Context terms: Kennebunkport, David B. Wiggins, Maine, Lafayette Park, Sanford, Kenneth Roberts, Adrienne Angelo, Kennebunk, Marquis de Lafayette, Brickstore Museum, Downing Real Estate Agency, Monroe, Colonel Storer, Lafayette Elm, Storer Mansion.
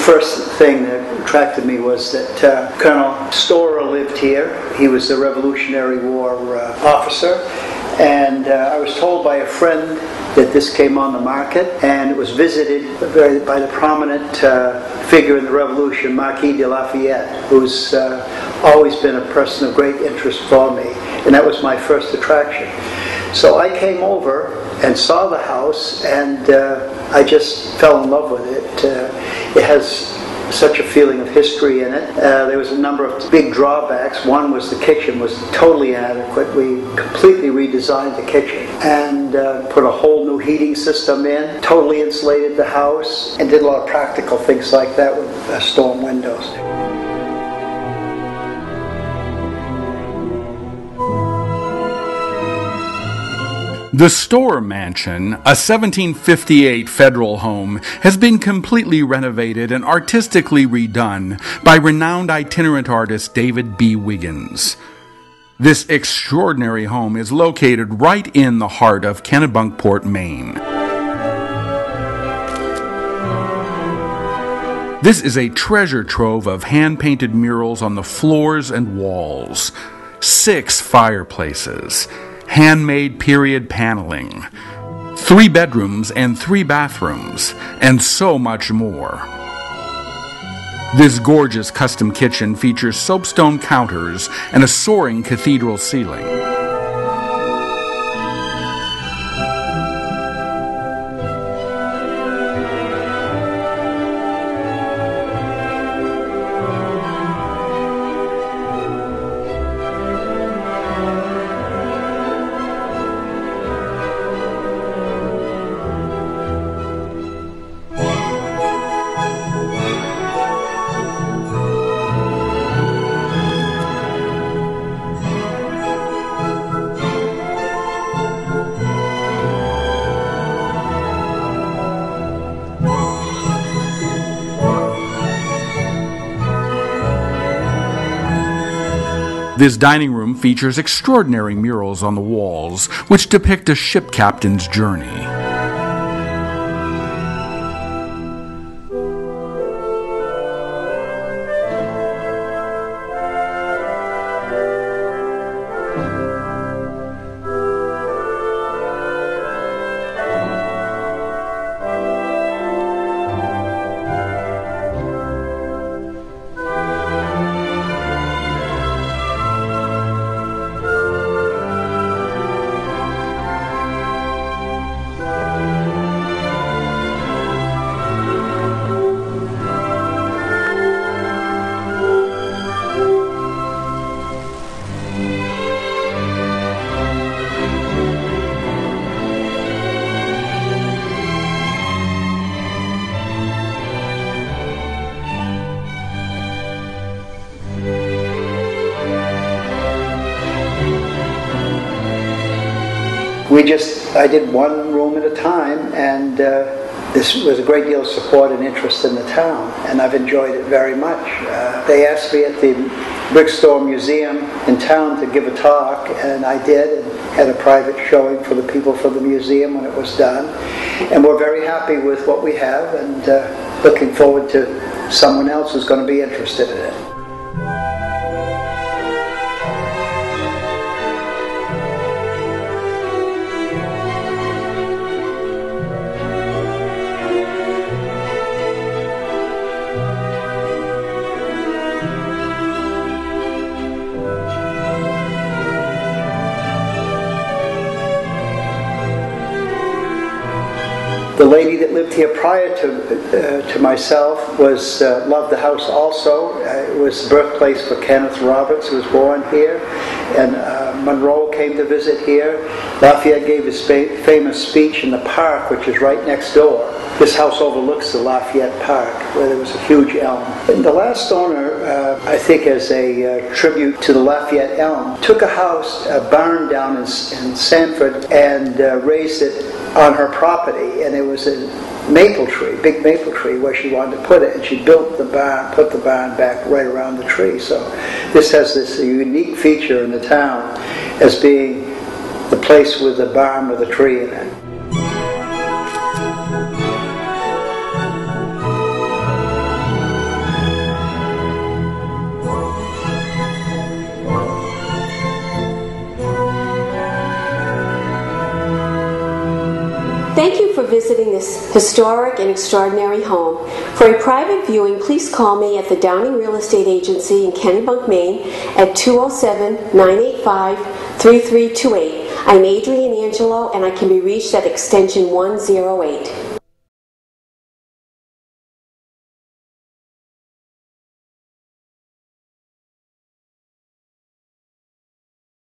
first thing that attracted me was that Colonel Storer lived here. He was a Revolutionary War officer, and I was told by a friend that this came on the market, and it was visited by the prominent figure in the Revolution, Marquis de Lafayette, who's always been a person of great interest for me, and that was my first attraction. So I came over and saw the house, and I just fell in love with it. It has such a feeling of history in it. There was a number of big drawbacks. One was the kitchen was totally inadequate. We completely redesigned the kitchen and put a whole new heating system in, totally insulated the house, and did a lot of practical things like that with storm windows. The Storer Mansion, a 1758 federal home, has been completely renovated and artistically redone by renowned itinerant artist David B. Wiggins. This extraordinary home is located right in the heart of Kennebunkport, Maine. This is a treasure trove of hand-painted murals on the floors and walls, 6 fireplaces, handmade period paneling, 3 bedrooms and 3 bathrooms, and so much more. This gorgeous custom kitchen features soapstone counters and a soaring cathedral ceiling. This dining room features extraordinary murals on the walls, which depict a ship captain's journey. I did one room at a time, and this was a great deal of support and interest in the town, and I've enjoyed it very much. They asked me at the Brickstore Museum in town to give a talk, and I did, and had a private showing for the people for the museum when it was done. And we're very happy with what we have, and looking forward to someone else who's going to be interested in it. The lady that lived here prior to myself was loved the house also. It was the birthplace for Kenneth Roberts, who was born here, and Monroe came to visit here. Lafayette gave his famous speech in the park, which is right next door. This house overlooks the Lafayette Park, where there was a huge elm. And the last owner, I think as a tribute to the Lafayette Elm, took a house, a barn down in Sanford, and raised it on her property, and it was a maple tree, big maple tree, where she wanted to put it, and she built the barn, put the barn back right around the tree. So this has this unique feature in the town as being the place with the barn with the tree in it. Thank you for visiting this historic and extraordinary home. For a private viewing, please call me at the Downing Real Estate Agency in Kennebunk, Maine at 207-985-3328. I'm Adrienne Angelo, and I can be reached at extension 108.